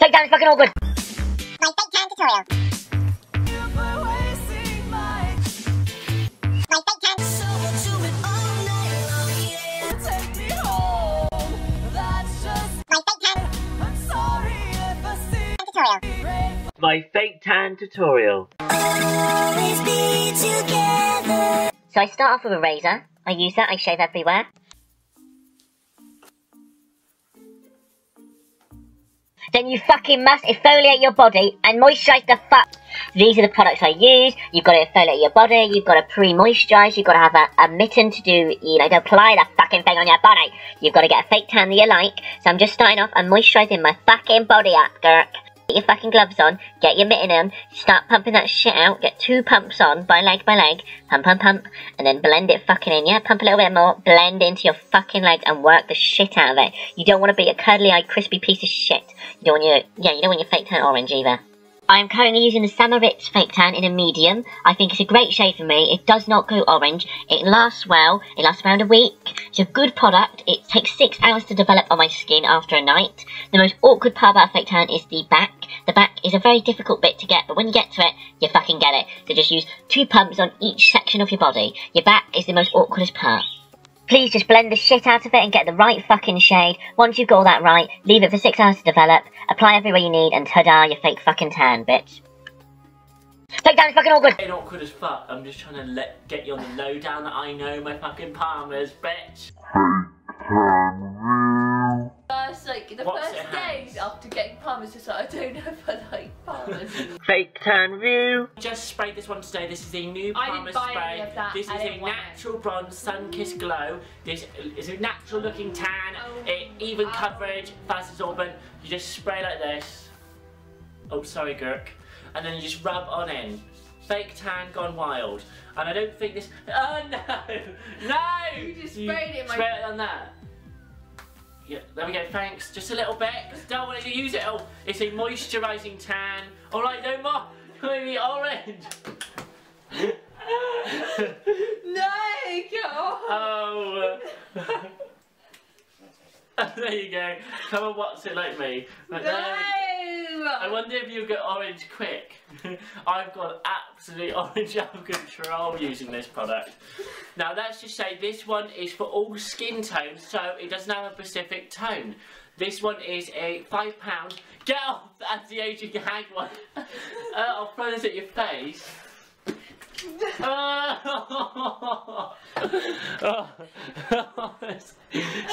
Take down is fucking awkward. My fake tan tutorial. My fake tan. My fake tan. I'm sorry if I see tutorial. My fake tan tutorial. Always be together. So I start off with a razor. I use that. I shave everywhere. Then you fucking must exfoliate your body and moisturise the fuck. These are the products I use. You've got to exfoliate your body, you've got to pre-moisturise, you've got to have a mitten to do, you know, to apply that fucking thing on your body. You've got to get a fake tan that you like. So I'm just starting off and moisturising my fucking body up, girk. Get your fucking gloves on, get your mitten on, start pumping that shit out, get 2 pumps on, by leg, pump, and then blend it fucking in, yeah, pump a little bit more, blend into your fucking legs and work the shit out of it. You don't want to be a cuddly-eyed, crispy piece of shit. You don't want your, yeah, you don't want your fake tan orange either. I'm currently using the St Maris fake tan in a medium. I think it's a great shade for me. It does not go orange. It lasts well. It lasts around a week. It's a good product. It takes 6 hours to develop on my skin after a night. The most awkward part about a fake tan is the back. The back is a very difficult bit to get, but when you get to it, you fucking get it. So just use 2 pumps on each section of your body. Your back is the most awkwardest part. Please just blend the shit out of it and get the right fucking shade. Once you've got all that right, leave it for 6 hours to develop, apply everywhere you need, and ta-da, your fake fucking tan, bitch. Fake tan is fucking awkward! It's awkward as fuck, I'm just trying to get you on the lowdown that I know my fucking Palmer's, bitch. First days after getting Palmer's, just like, I don't know if I like Palmer's. Fake tan view. Just sprayed this one today. This is a new Palmer's spray. This is a natural bronze, sun-kissed glow. This is a natural looking tan. Oh, it, even coverage, fast absorbent. You just spray like this. Oh, sorry, Gurk. And then you just rub on in. Fake tan gone wild. And I don't think this. Oh no, no. You just sprayed it. Spray it on that. Yeah, there we go, thanks. Just a little bit, because don't want to use it all. It's a moisturising tan. All right, no more. You're going to be orange. No, get off. Oh. There you go. Come and watch it like me. Like, no. I wonder if you'll get orange quick. I've got absolutely orange out of control using this product. Now let's just say this one is for all skin tones, so it doesn't have a specific tone. This one is a £5. Get off the anti-aging hag one. I'll throw this at your face. It's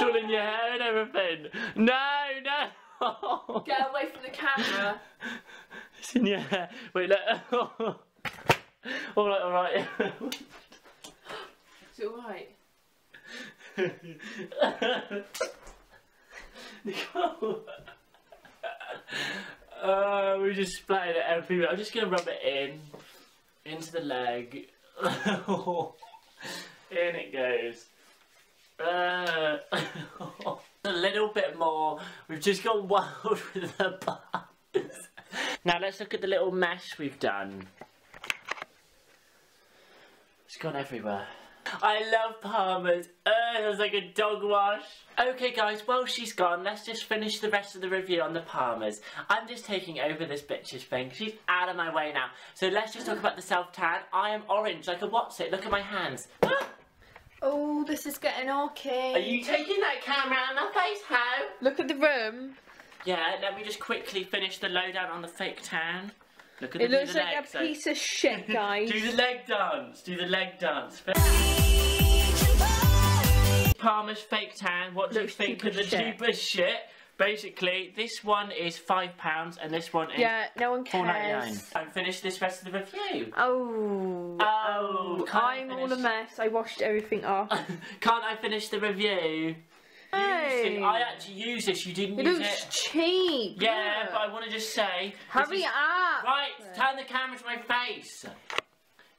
all in your hair and everything. No, no. Get away from the camera. It's in your hair. Wait, look. Alright, alright. Is it alright? Nicole. We just splattered it everywhere. I'm just going to rub it in. Into the leg. In it goes. A little bit more. We've just gone wild with the bars. Now let's look at the little mesh we've done. It's gone everywhere. I love Palmer's. It was like a dog wash. Okay guys, well she's gone. Let's just finish the rest of the review on the Palmer's. I'm just taking over this bitch's thing. She's out of my way now. So let's just talk about the self tan. I am orange like a Watsit. Look at my hands. Oh, this is getting okay. Are you taking that camera out of my face, how? Look at the room. Yeah, let me just quickly finish the lowdown on the fake tan. Look at it. It looks like legs, a piece of shit, guys. Do the leg dance. Do the leg dance. Palmer's fake tan. What do you think of the cheapest shit? Basically, this one is £5 and this one is £4.99. And finish this rest of the review. Oh, I'm all a mess. I washed everything off. Can't I finish the review? Hey. I actually use this. You didn't use it. It looks cheap. Yeah, but I want to just say. Hurry up! Right, turn the camera to my face.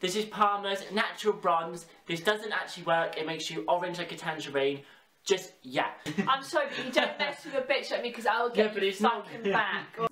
This is Palmer's natural bronze. This doesn't actually work. It makes you orange like a tangerine. Just, yeah. I'm sorry, but you don't mess with a bitch like me because I'll get you fucking back.